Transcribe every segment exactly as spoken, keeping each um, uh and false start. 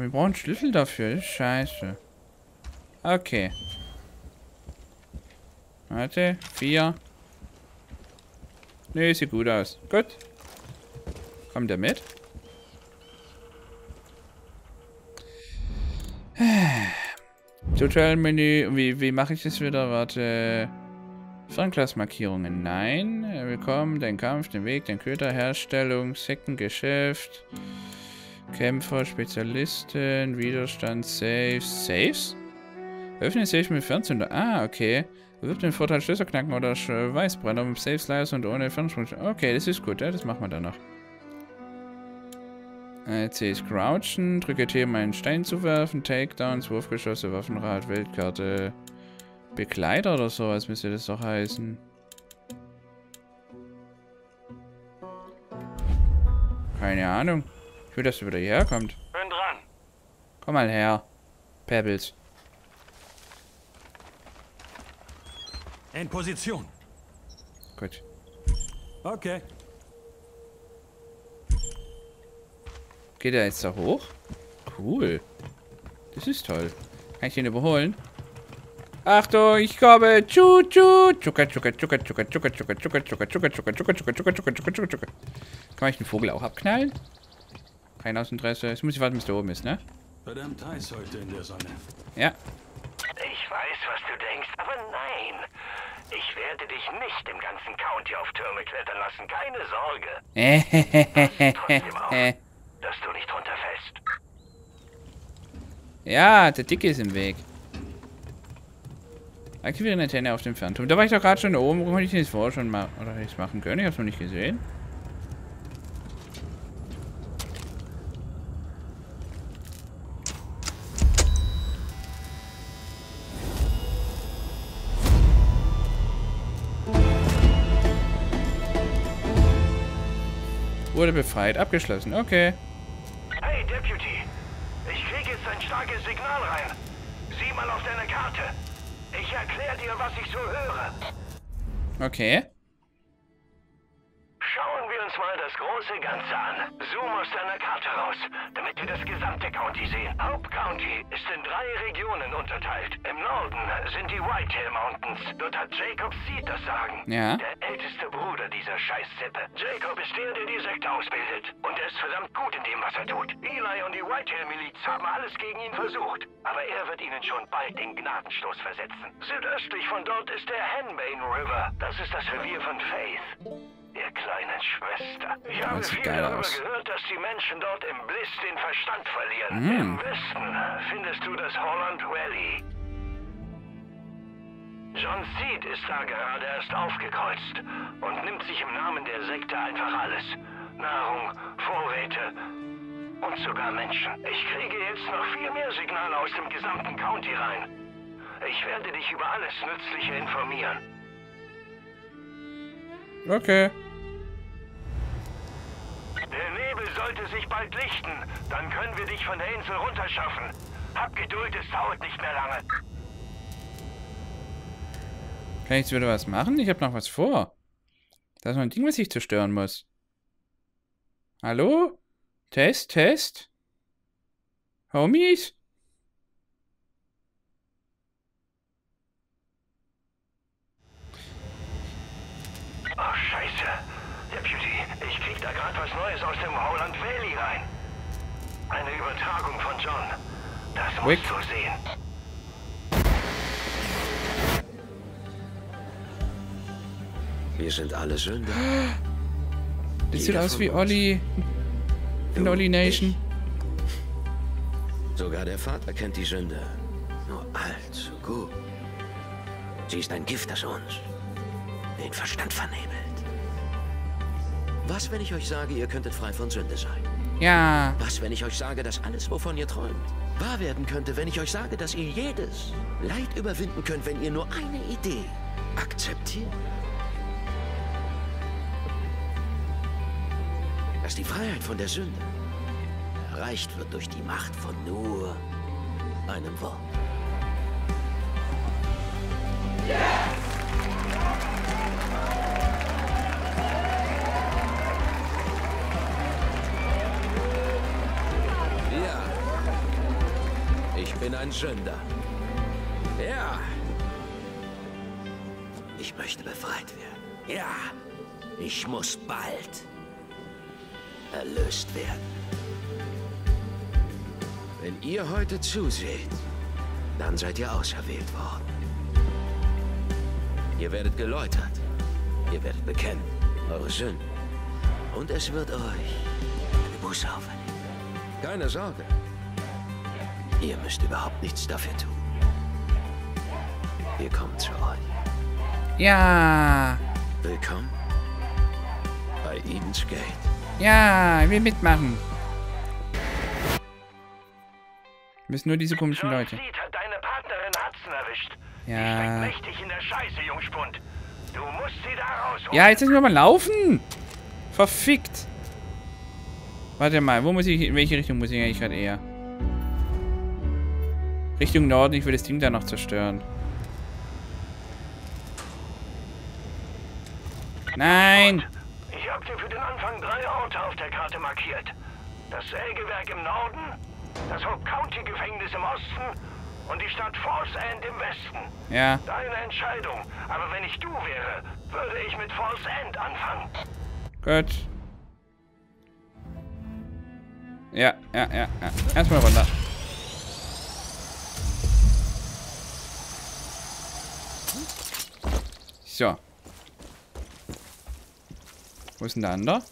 Aber wir brauchen einen Schlüssel dafür. Scheiße. Okay. Warte. Vier. Nee, sieht gut aus. Gut. Kommt er mit? Tutorial-Menü. Wie, wie mache ich das wieder? Warte. Fernglasmarkierungen. Nein. Willkommen. Den Kampf, den Weg, den Köder, Herstellung, Sektengeschäft. Kämpfer, Spezialisten, Widerstand, Saves. Saves? Öffne Saves mit Fernzünder. Ah, okay. Wirft den Vorteil Schlösser knacken oder Weißbrenner mit Saves leise und ohne Fernsprung. Okay, das ist gut. Ja, das machen wir dann noch. C ist Crouchen, drücke T, um einen Stein zu werfen, Takedowns, Wurfgeschosse, Waffenrad, Weltkarte, Begleiter oder sowas müsste das doch heißen. Keine Ahnung. Ich will, dass du wieder hierher kommst. Bin dran. Komm mal her, Pebbles. In Position. Gut. Okay. Geht er jetzt da hoch? Cool. Das ist toll. Kann ich den überholen? Achtung, ich komme. Tschu, tschu. Tschuka, tschuka, tschuka, tschuka, tschuka, tschuka, tschuka, tschuka, tschuka, tschuka, tschuka, tschuka, tschuka, tschuka, tschuka, tschuka, tschuka. Kann ich den Vogel auch abknallen? Kein Ausinteresse. Jetzt muss ich warten, bis der oben ist, ne? Verdammt heiß heute in der Sonne. Ja. Ich weiß, was du denkst, aber nein. Ich werde dich nicht im ganzen County auf Türme klettern lassen. Keine Sorge. Trotzdem auf. Dass du nicht runterfällst. Ja, der Dicke ist im Weg. Aktiviere eine Antenne auf dem Fernturm. Da war ich doch gerade schon oben. Warum hätte ich das vorher schon mal oder hätte ich es machen können? Ich habe es noch nicht gesehen. Wurde befreit. Abgeschlossen. Okay. Hey, Deputy. Ich kriege jetzt ein starkes Signal rein. Sieh mal auf deine Karte. Ich erkläre dir, was ich so höre. Okay. Schauen wir uns mal das große Ganze an. Zoom aus deiner Karte raus, damit wir das gesamte County sehen. Hope County ist in drei Regionen unterteilt. Im Norden sind die Whitetail Mountains. Dort hat Jacob Seed das Sagen. Ja. Der älteste Bruder dieser Scheißzippe. Jacob ist der, der die Sekte ausbildet. Und er ist verdammt gut in dem, was er tut. Eli und die Whitetail-Miliz haben alles gegen ihn versucht. Aber er wird ihnen schon bald den Gnadenstoß versetzen. Südöstlich von dort ist der Henbane River. Das ist das Revier von Faith. Ihr kleinen Schwester. Ich habe viel darüber gehört, dass die Menschen dort im Bliss den Verstand verlieren. Mm. Im Westen findest du das Holland Valley. John Seed ist da gerade erst aufgekreuzt und nimmt sich im Namen der Sekte einfach alles. Nahrung, Vorräte und sogar Menschen. Ich kriege jetzt noch viel mehr Signale aus dem gesamten County rein. Ich werde dich über alles Nützliche informieren. Okay. Der Nebel sollte sich bald lichten. Dann können wir dich von der Insel runterschaffen. Hab Geduld, es dauert nicht mehr lange. Kann ich jetzt wieder was machen? Ich habe noch was vor. Da ist noch ein Ding, was ich zerstören muss. Hallo? Test, Test? Homies? Oh, Scheiße. Deputy, ich krieg da gerade was Neues aus dem Holland Valley rein. Eine Übertragung von John. Das musst Wick. du sehen. Wir sind alle Sünder. Das sieht aus wie Olli. In Olli Nation. Ich. Sogar der Vater kennt die Sünde. Nur allzu gut. Sie ist ein Gift, das uns den Verstand vernebelt. Was, wenn ich euch sage, ihr könntet frei von Sünde sein? Ja. Was, wenn ich euch sage, dass alles, wovon ihr träumt, wahr werden könnte, wenn ich euch sage, dass ihr jedes Leid überwinden könnt, wenn ihr nur eine Idee akzeptiert? Dass die Freiheit von der Sünde erreicht wird durch die Macht von nur einem Wort. Ja. ein Sünder. Ja. Ich möchte befreit werden. Ja. Ich muss bald erlöst werden. Wenn ihr heute zuseht, dann seid ihr auserwählt worden. Ihr werdet geläutert. Ihr werdet bekennen eure Sünden. Und es wird euch eine Buße auferlegt. Keine Sorge. Ihr müsst überhaupt nichts dafür tun. Wir kommen zu euch. Ja. Willkommen bei Eden's Gate. Ja, ich will mitmachen. Wir müssen nur diese komischen Leute. John Seed, deine Partnerin hat's erwischt. Ja. Die steckt mächtig in der Scheiße, Jungspund. Du musst sie da rausholen. Ja, jetzt müssen wir mal laufen. Verfickt. Warte mal, wo muss ich, in welche Richtung muss ich eigentlich gerade eher? Richtung Norden, ich will das Ding da noch zerstören. Nein! Und ich habe dir für den Anfang drei Orte auf der Karte markiert. Das Sägewerk im Norden, das Hope County Gefängnis im Osten und die Stadt Fall's End im Westen. Ja. Deine Entscheidung, aber wenn ich du wäre, würde ich mit Fall's End anfangen. Gut. Ja, ja, ja, ja. Erstmal runter. So. Wo ist denn der andere?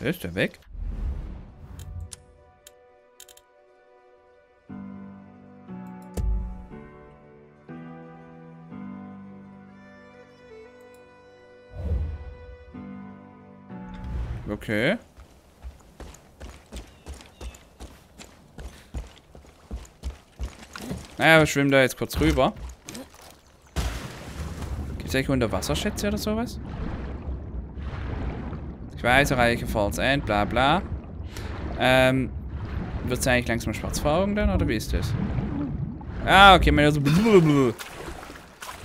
Ist der weg? Okay. Naja, wir schwimmen da jetzt kurz rüber. Gibt es eigentlich Unterwasserschätze oder sowas? Ich weiß, erreiche Fall's End, bla bla. Ähm, wird es eigentlich langsam schwarz vor Augen dann, oder wie ist das? Ah, okay, man hört so blablabla.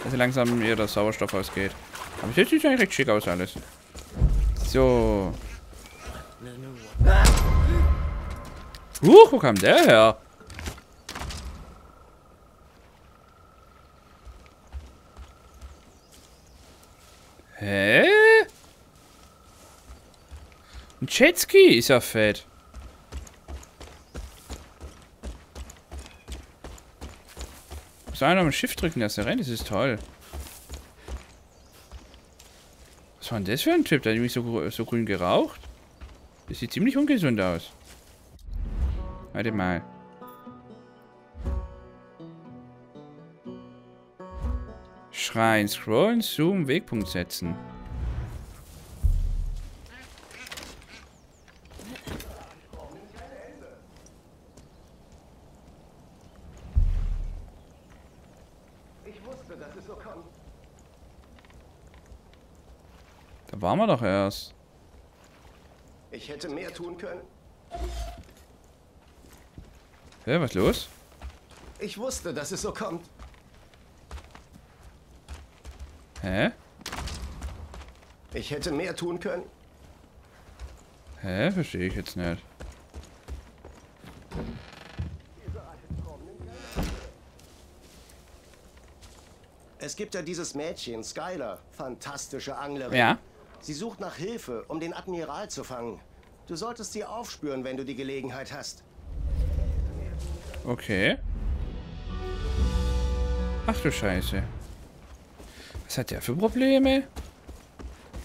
Also langsam mir der Sauerstoff ausgeht. Aber das sieht eigentlich recht schick aus alles. So. Huch, wo kam der her? Hä? Ein Jetski ist ja fett. Muss einer mal Schiff drücken, dass er rennt, das ist toll. Was war denn das für ein Typ? Der hat nämlich so, so grün geraucht. Das sieht ziemlich ungesund aus. Warte mal. Schreien, scrollen, zoomen, Wegpunkt setzen. Ich wusste, dass es so kommt. Da waren wir doch erst. Ich hätte mehr tun können. Hä, was los? Ich wusste, dass es so kommt. Hä? Ich hätte mehr tun können. Hä? Verstehe ich jetzt nicht. Es gibt ja dieses Mädchen, Skyler, fantastische Anglerin. Ja. Sie sucht nach Hilfe, um den Admiral zu fangen. Du solltest sie aufspüren, wenn du die Gelegenheit hast. Okay. Ach du Scheiße. Was hat der für Probleme?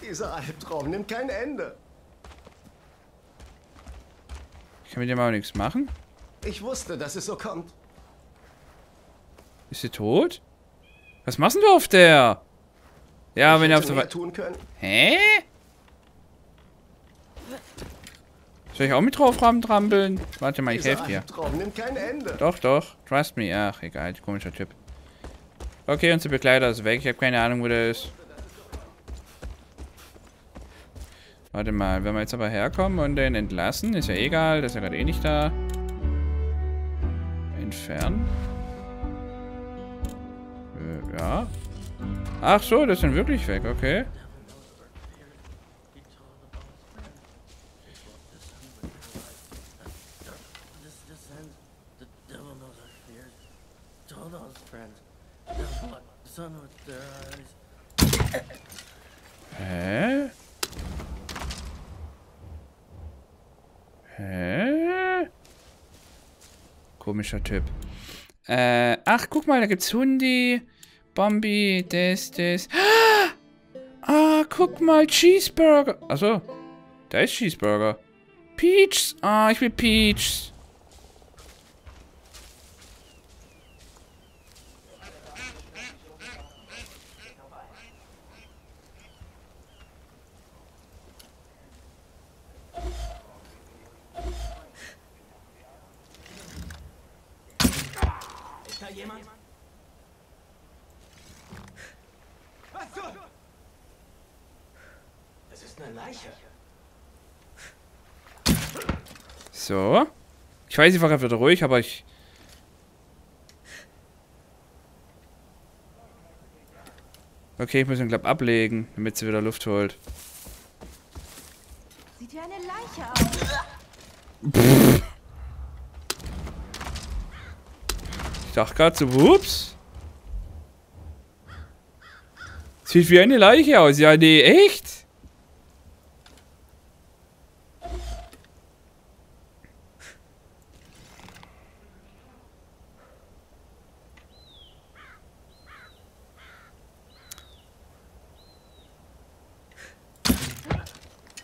Dieser Albtraum nimmt kein Ende. Ich kann mit dem auch nichts machen. Ich wusste, dass es so kommt. Ist sie tot? Was machst du auf der? Ja, ich wenn er auf der tun können. Hä? Soll ich auch mit drauf trampeln? Warte mal, ich helfe dir. Nimmt kein Ende. Doch, doch. Trust me. Ach, egal. Komischer Typ. Okay, unser Begleiter ist weg. Ich habe keine Ahnung, wo der ist. Warte mal. Wenn wir jetzt aber herkommen und den entlassen, ist ja egal. Der ist ja gerade eh nicht da. Entfernen. Äh, ja. Ach so, das ist dann wirklich weg. Okay. All those friends. Sun with their eyes. Hä? Hä? Komischer Typ. Äh, ach, guck mal, da gibt's Hundi, Bombi, das, das. Ah, guck mal, Cheeseburger. Achso, da ist Cheeseburger. Peaches. Ah, ich will Peaches. So. Ich weiß, ich war gerade wieder ruhig, aber ich... Okay, ich muss ihn glaub ablegen, damit sie wieder Luft holt. Sieht ja eine Leiche aus. Pff. Ich dachte gerade so, ups. Sieht wie eine Leiche aus. Ja, nee, echt?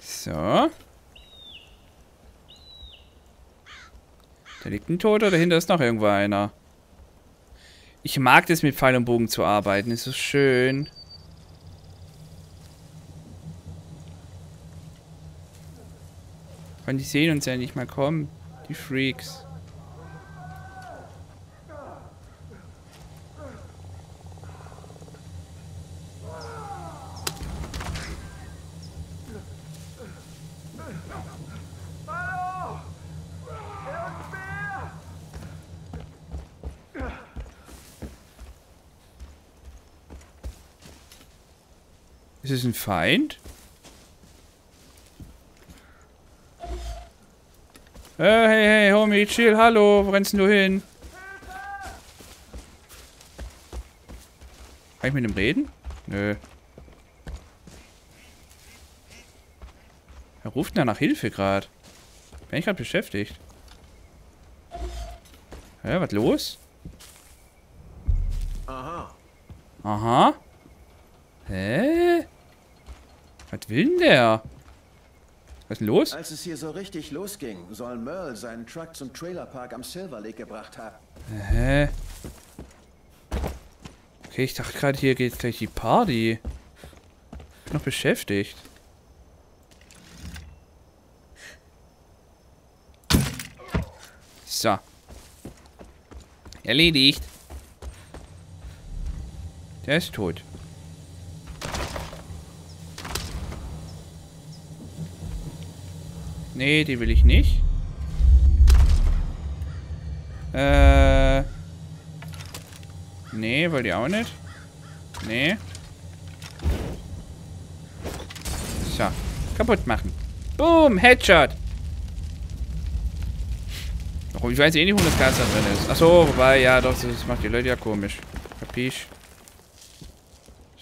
So. Da liegt ein Toter, dahinter ist noch irgendwo einer. Ich mag das, mit Pfeil und Bogen zu arbeiten, ist so schön. Und die sehen uns ja nicht mal kommen, die Freaks. Ist es ein Feind? Äh, hey, hey, Homie, chill, hallo, wo rennst du hin? Kann ich mit dem reden? Nö. Er ruft da nach Hilfe gerade. Bin ich gerade beschäftigt. Hä, was los? Aha. Aha. Hä? Was will denn der? Was ist denn los? Als es hier so richtig losging, soll Merle seinen Truck zum Trailerpark am Silver Lake gebracht haben. Hä? Okay, ich dachte gerade, hier geht gleich die Party. Bin noch beschäftigt. So. Erledigt. Der ist tot. Nee, die will ich nicht. Äh. Nee, wollt ihr auch nicht? Nee. So. Kaputt machen. Boom! Headshot! Doch, ich weiß eh nicht, wo das Gas da drin ist. Achso, wobei, ja doch, das macht die Leute ja komisch. Kapisch.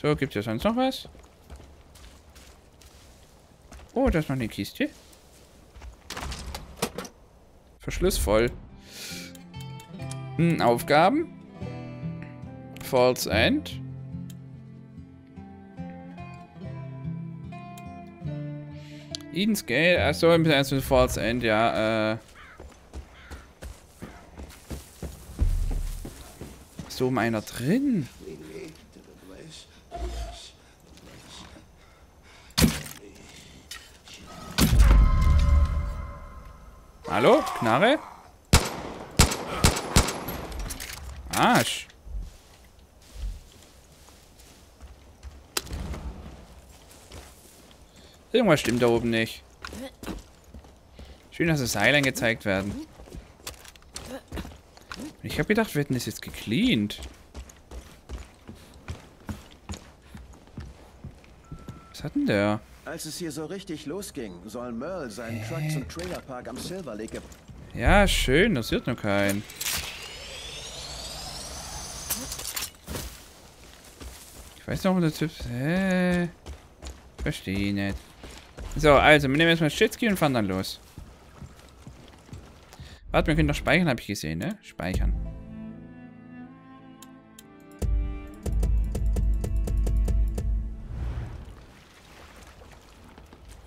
So, gibt's ja sonst noch was? Oh, da ist noch eine Kiste. Verschluss voll. Hm, Aufgaben. Fall's End. Eden's Gate. Achso, ein bisschen eins mit Fall's End, ja. Äh. Ist so einer drin? Hallo? Knarre? Arsch. Irgendwas stimmt da oben nicht. Schön, dass es Seile gezeigt werden. Ich habe gedacht, wir hätten das jetzt gecleant. Was hat denn der? Als es hier so richtig losging, soll Merle seinen Truck zum Trailerpark am Silver Lake. Ja, schön, das wird nur kein. Ich weiß noch, wo das ist. Hä? Verstehe nicht. So, also, wir nehmen erstmal Jetski und fahren dann los. Warte, wir können doch speichern, habe ich gesehen, ne? Speichern.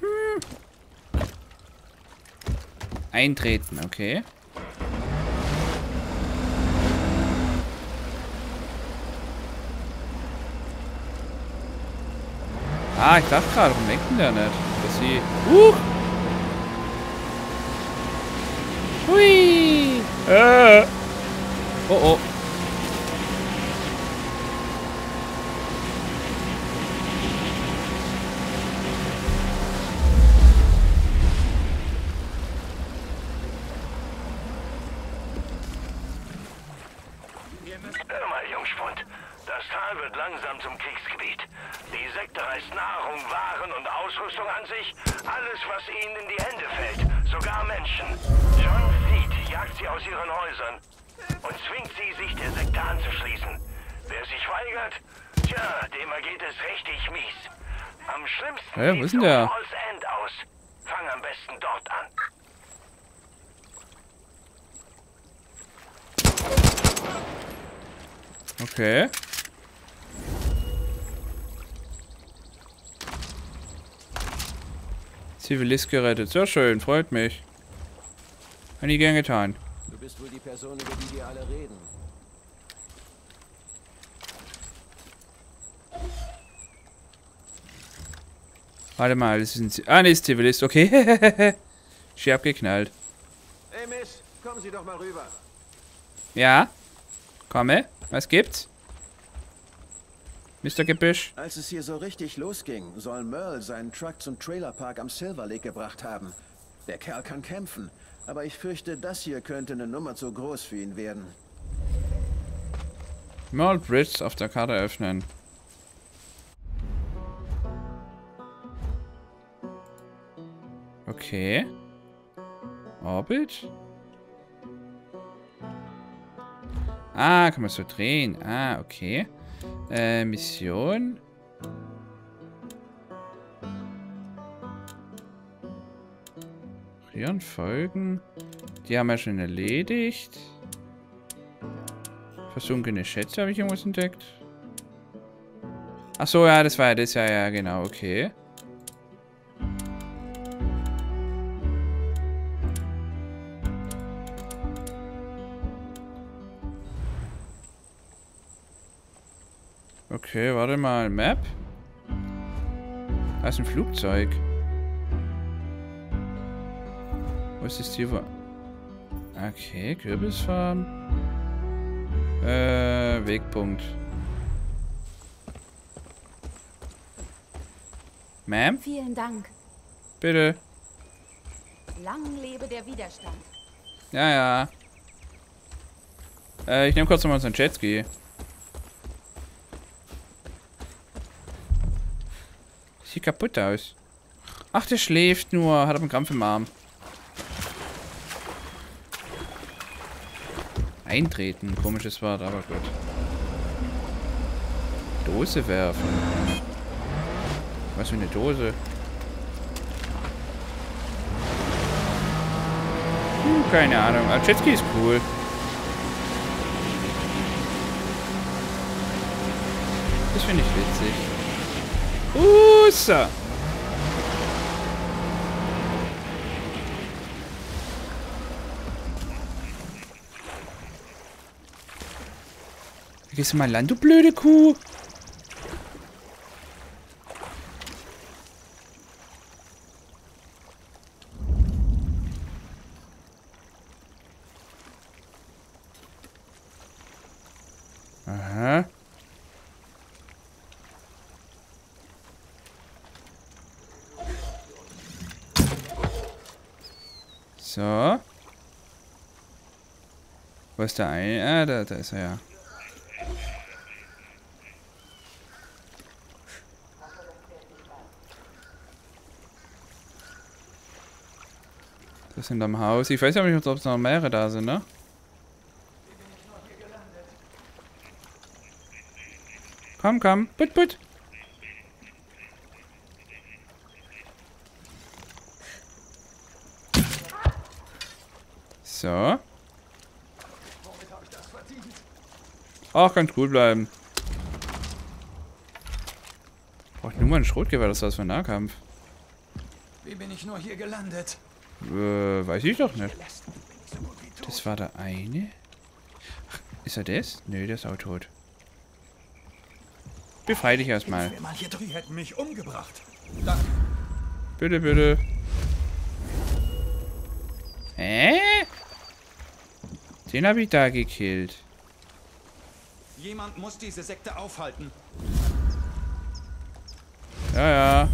Hm. Eintreten, okay. Ah, ich dachte gerade, warum denkt denn der nicht? Dass sie. Uh! Hui! Äh. Oh oh. Hä, wo ist denn der? Fall's End aus. Fang am besten dort an. Okay. Zivilist gerettet. Sehr schön, freut mich. Hätte ich gern getan. Du bist wohl die Person, über die wir alle reden. Warte mal, das ist ein... Ah, ne, ist Zivilist, okay. Schier abgeknallt. Hey, Miss, kommen Sie doch mal rüber. Ja, komme. Was gibt's? Mister Gebüsch. Als es hier so richtig losging, soll Merle seinen Truck zum Trailerpark am Silver Lake gebracht haben. Der Kerl kann kämpfen, aber ich fürchte, das hier könnte eine Nummer zu groß für ihn werden. Merle Briggs auf der Karte öffnen. Okay. Orbit. Ah, kann man so drehen. Ah, okay. Äh, Mission. Rion folgen. Die haben wir schon erledigt. Versunkene Schätze, habe ich irgendwas entdeckt? Ach so, ja, das war das. Ja, ja, genau, okay. Okay, warte mal. Map? Da ist ein Flugzeug. Wo ist das Tier? Okay, Kürbisfarm. Äh, Wegpunkt. Ma'am? Vielen Dank. Bitte. Lang lebe der Widerstand. Ja, ja. Äh, ich nehme kurz nochmal unseren Jetski. Sieht kaputt aus. Ach, der schläft nur. Hat aber einen Krampf im Arm. Eintreten. Komisches Wort, aber gut. Dose werfen. Was für eine Dose. Hm, keine Ahnung. Aber Jetski ist cool. Das finde ich witzig. Usa! Gehst du mal lang, du blöde Kuh! Aha. So. Wo ist der eine? Ah, da, da ist er ja. Das sind am Haus. Ich weiß ja nicht, ob es noch mehrere da sind, ne? Komm, komm. Put, put. So. Auch ganz cool bleiben. Braucht nur mal ein Schrotgewehr, das war's für einen Nahkampf. Wie bin ich nur hier gelandet? Äh, weiß ich doch nicht. Das war der eine. Ach, ist er das? Nö, der ist auch tot. Befrei dich erstmal. Die hätten mich umgebracht. Danke. Bitte, bitte. Hä? Den habe ich da gekillt. Jemand muss diese Sekte aufhalten. Ja, ja.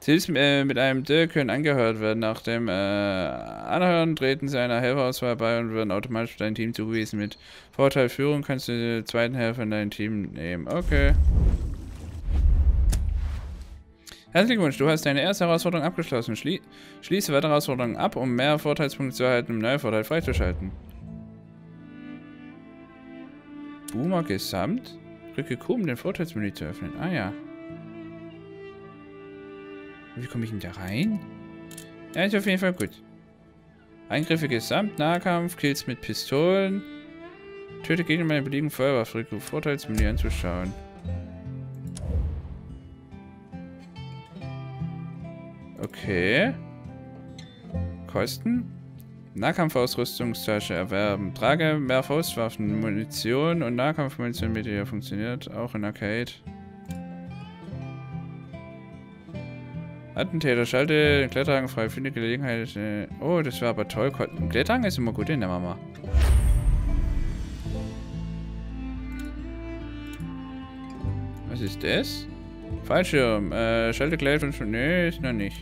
Ziels äh, mit einem D können angehört werden. Nach dem äh, Anhören treten sie einer Helferauswahl bei und werden automatisch dein Team zugewiesen. Mit Vorteil Führung kannst du den zweiten Helfer in dein Team nehmen. Okay. Herzlichen Glückwunsch, du hast deine erste Herausforderung abgeschlossen. Schlie Schließe weitere Herausforderungen ab, um mehr Vorteilspunkte zu erhalten, um neue Vorteile freizuschalten. Boomer Gesamt? Drücke Q, um den Vorteilsmenü zu öffnen. Ah ja. Wie komme ich denn da rein? Ja, ist auf jeden Fall gut. Eingriffe Gesamt, Nahkampf, Kills mit Pistolen. Töte Gegner mit einer beliebigen Feuerwaffe. Drücke Vorteilsmenü anzuschauen. Okay. Kosten? Nahkampfausrüstungstasche erwerben. Trage mehr Faustwaffen, Munition und Nahkampfmunition mit ihr. Funktioniert auch in Arcade. Attentäter, schalte den Kletterhang frei. Finde Gelegenheit. Äh oh, das war aber toll. Ein Kletterhang ist immer gut, den nehmen wir mal. Was ist das? Fallschirm. Äh, schalte Kletterhang. Nee, ist noch nicht.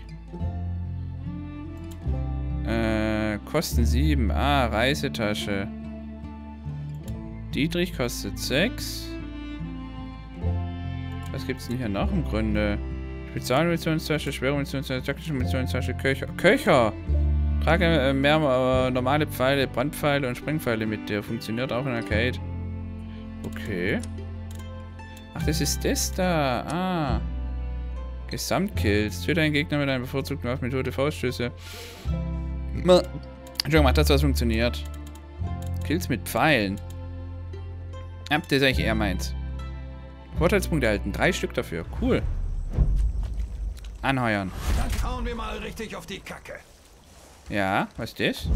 Kosten sieben. Ah, Reisetasche. Dietrich kostet sechs. Was gibt's denn hier noch im Grunde? Spezialmunitionstasche, schwere Munitionstasche, taktische Munitionstasche, Köcher. Köcher! Trage äh, mehr äh, normale Pfeile, Brandpfeile und Sprengpfeile mit dir. Funktioniert auch in Arcade. Okay. Ach, das ist das da. Ah. Gesamtkills. Töte einen Gegner mit einer bevorzugten Waffenmethode, Faustschüsse. Entschuldigung, macht das, was funktioniert. Kills mit Pfeilen. Ja, das ist eigentlich eher meins. Vorteilspunkte erhalten. Drei Stück dafür. Cool. Anheuern. Dann hauen wir mal richtig auf die Kacke. Ja, was ist das?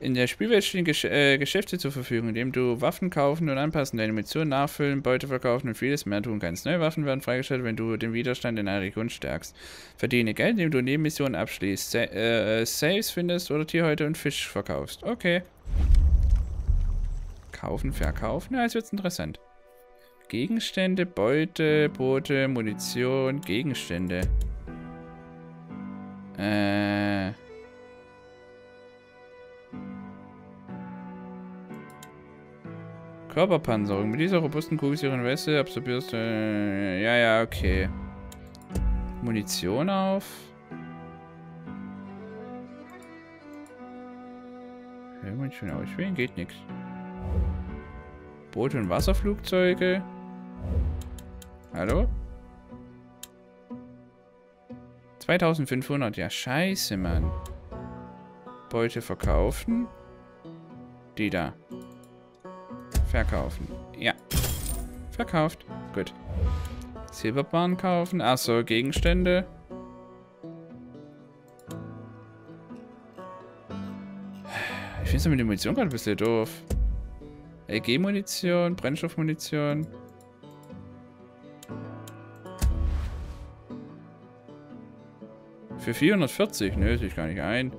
In der Spielwelt stehen Gesch äh, Geschäfte zur Verfügung, indem du Waffen kaufen und anpassen, deine Munition nachfüllen, Beute verkaufen und vieles mehr tun kannst. Neue Waffen werden freigestellt, wenn du den Widerstand in einer Region stärkst. Verdiene Geld, indem du Nebenmissionen abschließt, Sa äh, Saves findest oder Tierhäute und Fisch verkaufst. Okay. Kaufen, verkaufen. Ja, jetzt wird's interessant. Gegenstände, Beute, Boote, Munition, Gegenstände. Äh... Körperpanzerung. Mit dieser robusten kugelsicheren Weste absorbierst du... Äh, ja, ja, okay. Munition auf. Munition auswählen? Geht nichts. Boote und Wasserflugzeuge. Hallo? zweitausendfünfhundert. Ja, scheiße, Mann. Beute verkaufen. Die da. Verkaufen. Ja. Verkauft. Gut. Silberbahn kaufen. Achso, Gegenstände. Ich finde es mit der Munition gerade ein bisschen doof. L G-Munition, Brennstoffmunition. Für vierhundertvierzig? Nö, sehe ich gar nicht ein.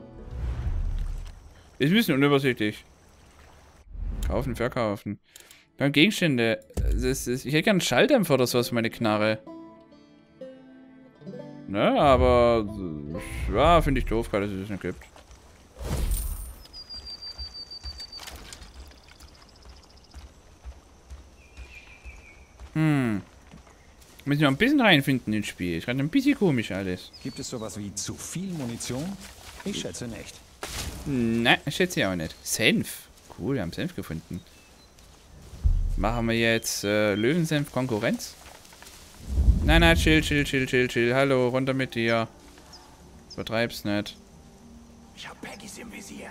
Ist ein bisschen unübersichtlich. Kaufen, verkaufen. Dann Gegenstände. Das ist, ich hätte gerne einen Schalldämpfer oder sowas für meine Knarre. Ne, aber... Ja, finde ich doof gerade, dass es das nicht gibt. Hm. Müssen wir ein bisschen reinfinden ins Spiel. Ist gerade ein bisschen komisch alles. Gibt es sowas wie zu viel Munition? Ich schätze nicht. Nein, schätze ich auch nicht. Senf. Cool, wir haben Senf gefunden. Machen wir jetzt äh, Löwensenf Konkurrenz? Nein, nein, chill, chill, chill, chill, chill. Hallo, runter mit dir. Übertreib's nicht. Ich hab Peggys im Visier.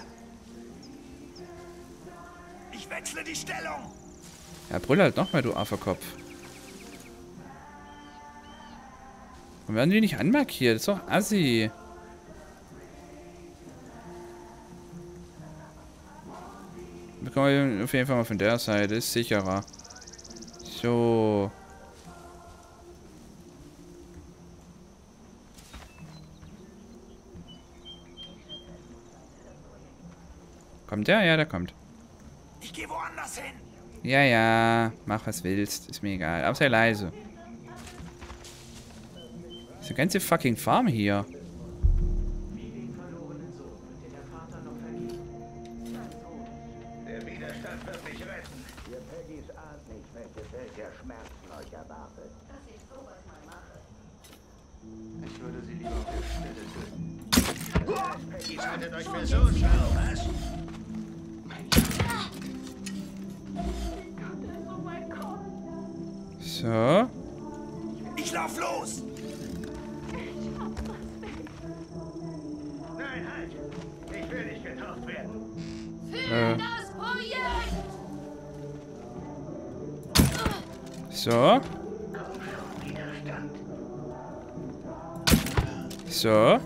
Ich wechsle die Stellung. Ja, brüll halt nochmal, du Afferkopf. Und werden die nicht anmarkiert? Das ist doch assi. Wir kommen auf jeden Fall mal von der Seite. Ist sicherer. So. Kommt der? Ja, der kommt. Ich gehe woanders hin. Ja, ja. Mach was willst. Ist mir egal. Aber sei leise. Diese ganze fucking Farm hier. Der Widerstand wird mich retten. Ihr Peggys ahnt nicht, welche Welt der Schmerzen euch erwartet. Dass ich sowas mal mache. Ich würde sie lieber auf der Stelle töten. Peggys haltet euch für so schlau, was? So. Ich lauf los! Nein, halt! Ich will nicht getauft werden! Für das Projekt! So. So.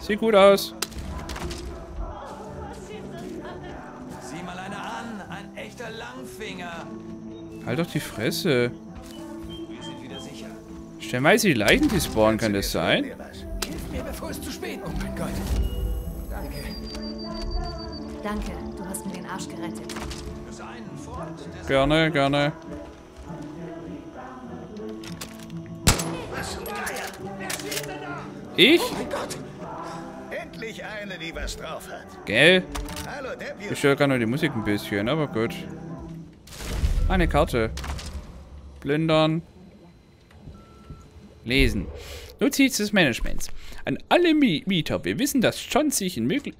Sieht gut aus. Halt doch die Fresse. Wir sind wieder sicher. Stellenweise die Leichen, die spawnen, kann das sein? Hilf mir, bevor es zu spät. Oh mein Gott. Danke. Danke, du hast mir den Arsch gerettet. Gerne, gerne. Ich? Oh mein Gott. Endlich eine, die was drauf hat. Gell? Ich höre gerade nur die Musik ein bisschen, aber gut. Eine Karte. Plündern. Lesen. Notiz des Managements. An alle Mieter. Wir wissen, dass John Seed in möglich...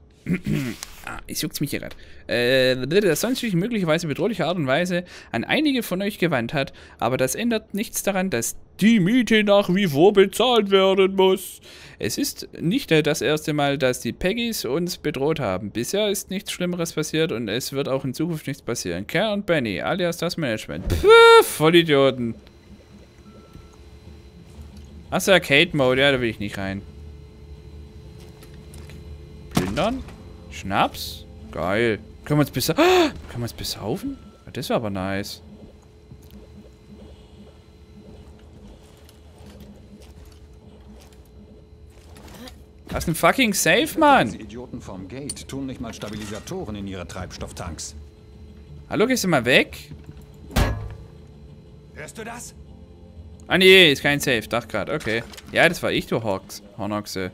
ah, ich juck's mich hier gerade. Äh, dass John Seed in möglicherweise bedrohlicher Art und Weise an einige von euch gewandt hat, aber das ändert nichts daran, dass die Miete nach wie vor bezahlt werden muss. Es ist nicht das erste Mal, dass die Peggys uns bedroht haben. Bisher ist nichts Schlimmeres passiert und es wird auch in Zukunft nichts passieren. Kerr und Benny, alias das Management. Pff, Vollidioten. Achso, Arcade-Mode. Ja, da will ich nicht rein. Plündern? Schnaps? Geil. Können wir uns besaufen? Ah, können wir uns besaufen? Das war aber nice. Das ist ein fucking Safe, Mann! Diese Idioten vom Gate tun nicht mal Stabilisatoren in ihre Treibstofftanks. Hallo, gehst du mal weg? Hörst du das? Ah nee, ist kein Safe, dachte gerade, okay. Ja, das war ich, du Horx, Hornoxe.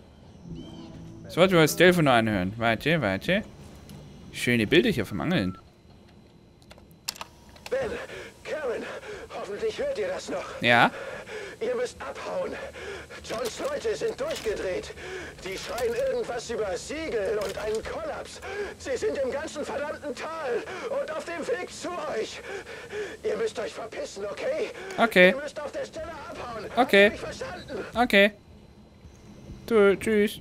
So, wollte ich das Telefon nur anhören. Warte, warte. Schöne Bilder hier vom Angeln. Ben, Karen, hoffentlich hört ihr das noch. Ja? Ihr müsst abhauen. Johns Leute sind durchgedreht. Die schreien irgendwas über Siegel und einen Kollaps. Sie sind im ganzen verdammten Tal und auf dem Weg zu euch. Ihr müsst euch verpissen, okay? Okay. Ihr müsst auf der Stelle abhauen. Okay. Habt ihr mich verstanden? Okay. Du, tschüss.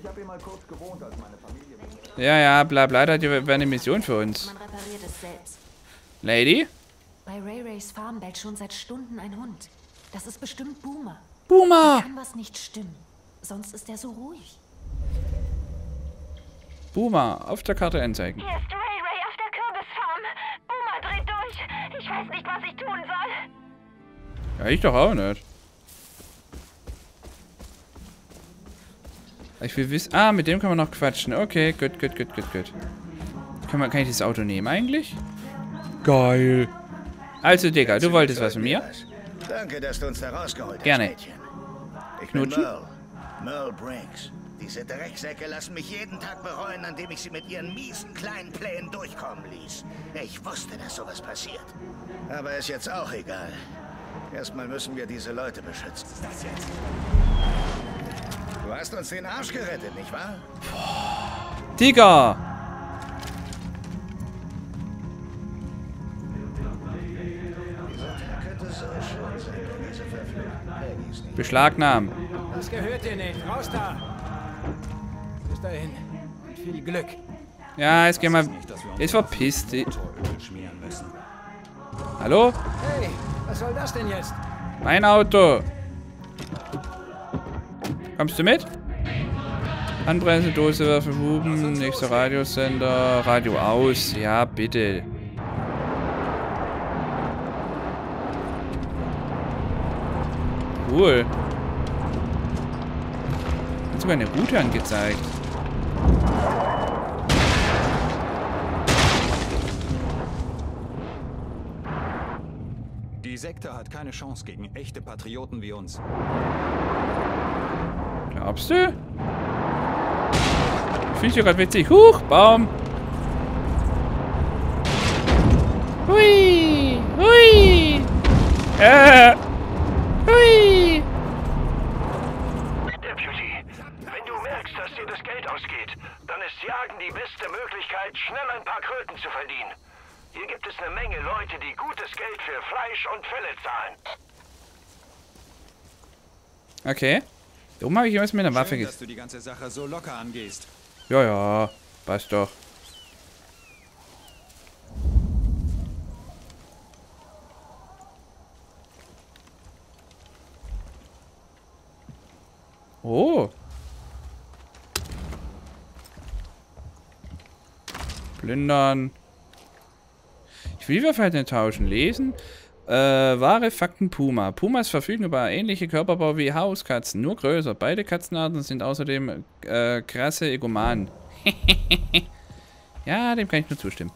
Ich habe hier mal kurz gewohnt, als meine Familie... Ja, ja, bla bla, da wäre eine Mission für uns. Man repariert es selbst. Lady? Bei Ray Rays Farm bellt schon seit Stunden ein Hund. Das ist bestimmt Boomer. Boomer! Da kann was nicht stimmen. Sonst ist er so ruhig. Boomer, auf der Karte anzeigen. Hier ist Ray Ray auf der Kürbisfarm. Boomer dreht durch. Ich weiß nicht, was ich tun soll. Ja, ich doch auch nicht. Ich will wissen... Ah, mit dem kann man noch quatschen. Okay, gut, gut, gut, gut, gut. Kann man, kann ich das Auto nehmen eigentlich? Geil. Also, Digga, du wolltest was von mir? Danke, dass du uns da rausgeholt hast. Gerne. Ich bin Merle. Merle Briggs. Diese Drecksäcke lassen mich jeden Tag bereuen, an dem ich sie mit ihren miesen kleinen Plänen durchkommen ließ. Ich wusste, dass sowas passiert. Aber ist jetzt auch egal. Erstmal müssen wir diese Leute beschützen. Was ist das jetzt? Du hast uns den Arsch gerettet, nicht wahr? Boah. Digga! Beschlagnahmen. Das gehört dir nicht. Raus da! Bis dahin. Mit viel Glück. Ja, jetzt gehen wir. Jetzt verpisst dich. Hallo? Hey, was soll das denn jetzt? Mein Auto. Kommst du mit? Anbremsen, Dose werfen, Huben, nächster Radiosender, Radio aus. Ja, bitte. Cool. Hat sogar eine Route angezeigt. Die Sekte hat keine Chance gegen echte Patrioten wie uns. Glaubst du? Ich finde es gerade witzig. Huch, Baum. Hui, hui. Äh. Hui. Deputy, wenn du merkst, dass dir das Geld ausgeht, dann ist Jagen die beste Möglichkeit, schnell ein paar Kröten zu verdienen. Hier gibt es eine Menge Leute, die gutes Geld für Fleisch und Felle zahlen. Okay. Da oben habe ich irgendwas mit einer Waffe gesehen. Dass du die ganze Sache so locker angehst. Ja, ja. Passt doch. Oh. Plündern. Ich will Verhalten tauschen. Lesen. Äh, wahre Fakten Puma. Pumas verfügen über ähnliche Körperbau wie Hauskatzen, nur größer. Beide Katzenarten sind außerdem äh, krasse Egomanen. Ja, dem kann ich nur zustimmen.